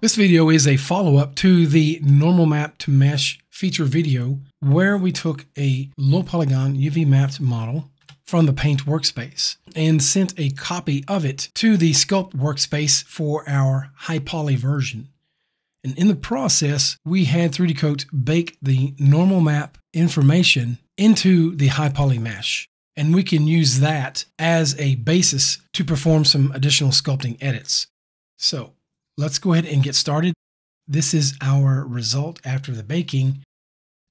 This video is a follow-up to the Normal Map to Mesh feature video where we took a low polygon UV mapped model from the Paint workspace and sent a copy of it to the Sculpt workspace for our high poly version. And in the process, we had 3D Coat bake the normal map information into the high poly mesh. And we can use that as a basis to perform some additional sculpting edits. So let's go ahead and get started. This is our result after the baking.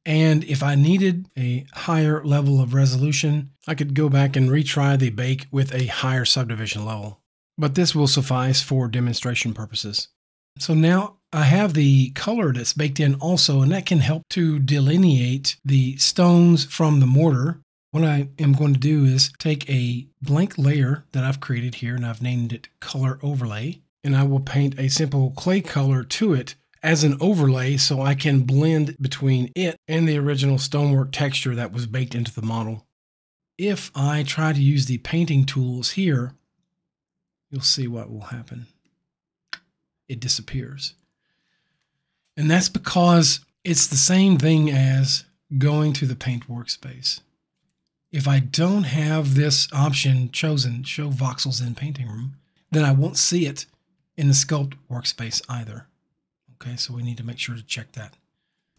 And if I needed a higher level of resolution, I could go back and retry the bake with a higher subdivision level. But this will suffice for demonstration purposes. So now I have the color that's baked in also, and that can help to delineate the stones from the mortar. What I am going to do is take a blank layer that I've created here, and I've named it Color Overlay. And I will paint a simple clay color to it as an overlay so I can blend between it and the original stonework texture that was baked into the model. If I try to use the painting tools here, you'll see what will happen. It disappears. And that's because it's the same thing as going to the Paint workspace. If I don't have this option chosen, Show Voxels in Painting Room, then I won't see it in the Sculpt workspace either. Okay, so we need to make sure to check that.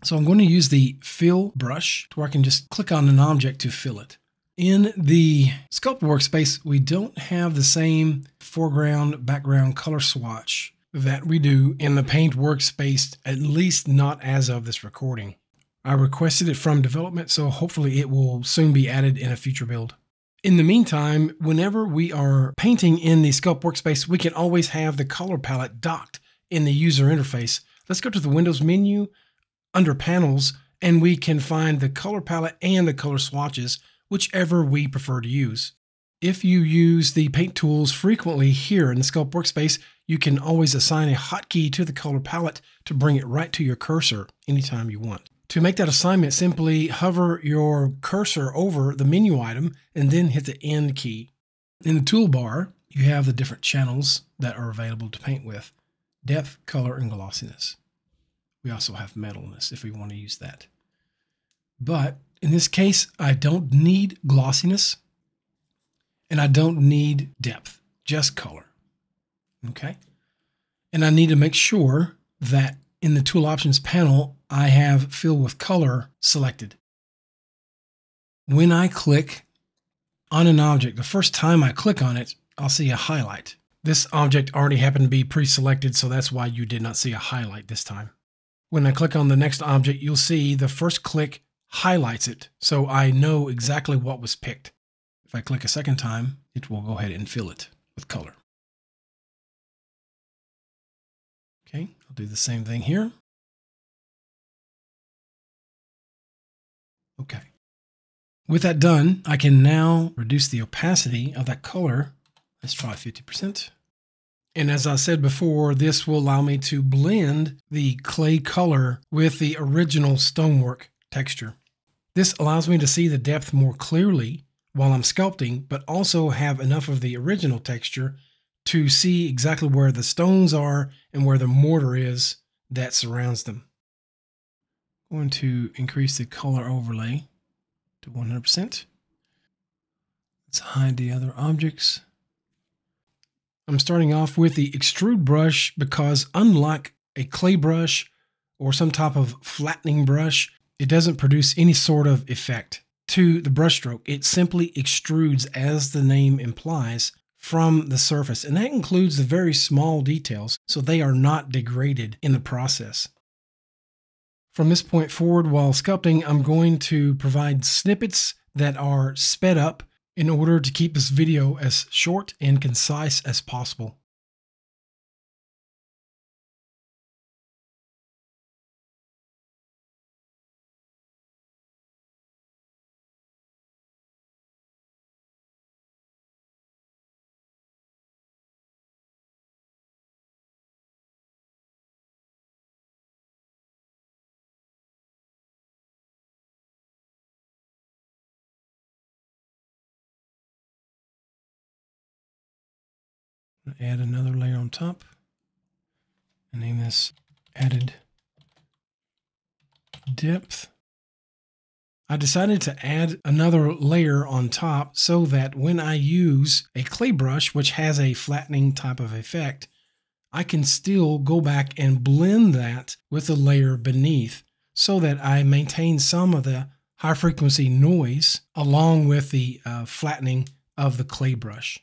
So I'm going to use the fill brush to where I can just click on an object to fill it. In the Sculpt workspace, we don't have the same foreground, background color swatch that we do in the Paint workspace, at least not as of this recording. I requested it from development, so hopefully it will soon be added in a future build. In the meantime, whenever we are painting in the Sculpt workspace, we can always have the color palette docked in the user interface. Let's go to the Windows menu under Panels, and we can find the color palette and the color swatches, whichever we prefer to use. If you use the paint tools frequently here in the Sculpt workspace, you can always assign a hotkey to the color palette to bring it right to your cursor anytime you want. To make that assignment, simply hover your cursor over the menu item and then hit the End key. In the toolbar, you have the different channels that are available to paint with: depth, color, and glossiness. We also have metalness if we want to use that. But in this case, I don't need glossiness and I don't need depth, just color. Okay? And I need to make sure that in the Tool Options panel, I have Fill with Color selected. When I click on an object, the first time I click on it, I'll see a highlight. This object already happened to be pre-selected, so that's why you did not see a highlight this time. When I click on the next object, you'll see the first click highlights it, so I know exactly what was picked. If I click a second time, it will go ahead and fill it with color. Okay, I'll do the same thing here. Okay. With that done, I can now reduce the opacity of that color. Let's try 50%. And as I said before, this will allow me to blend the clay color with the original stonework texture. This allows me to see the depth more clearly while I'm sculpting, but also have enough of the original texture to see exactly where the stones are and where the mortar is that surrounds them. I'm going to increase the color overlay to 100%. Let's hide the other objects. I'm starting off with the extrude brush because unlike a clay brush or some type of flattening brush, it doesn't produce any sort of effect to the brushstroke. It simply extrudes, as the name implies, from the surface. And that includes the very small details, so they are not degraded in the process. From this point forward, while sculpting, I'm going to provide snippets that are sped up in order to keep this video as short and concise as possible. Add another layer on top. and name this added depth. I decided to add another layer on top so that when I use a clay brush, which has a flattening type of effect, I can still go back and blend that with the layer beneath so that I maintain some of the high frequency noise along with the flattening of the clay brush.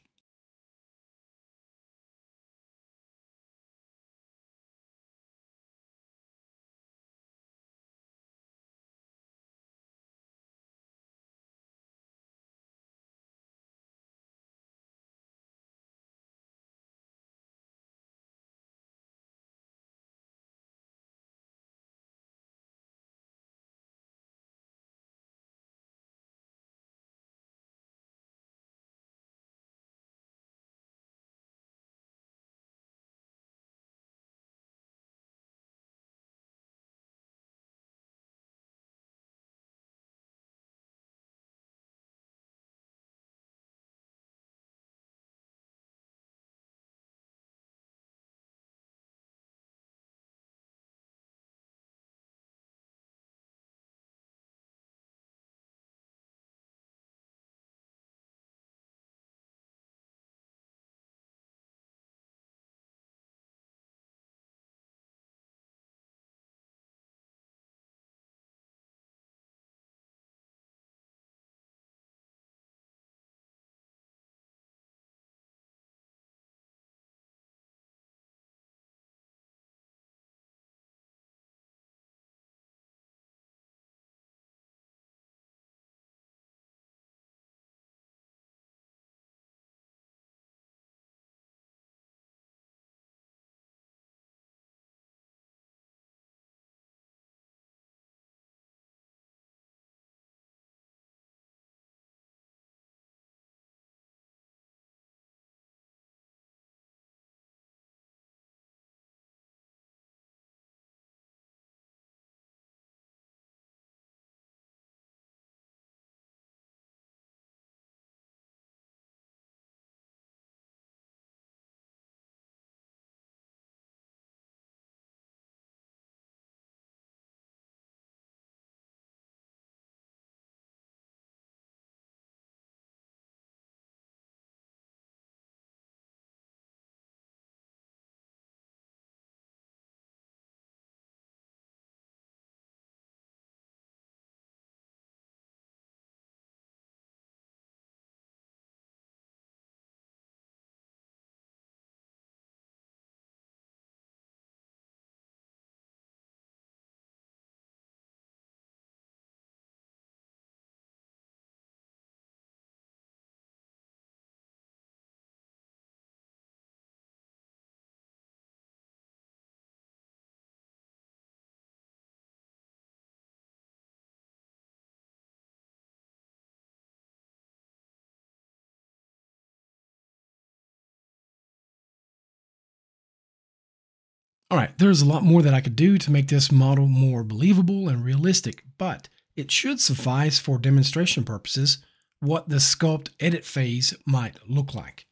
All right, there's a lot more that I could do to make this model more believable and realistic, but it should suffice for demonstration purposes what the sculpt edit phase might look like.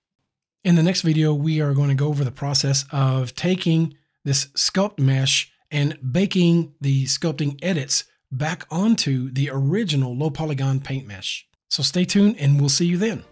In the next video, we are going to go over the process of taking this sculpt mesh and baking the sculpting edits back onto the original low polygon paint mesh. So stay tuned and we'll see you then.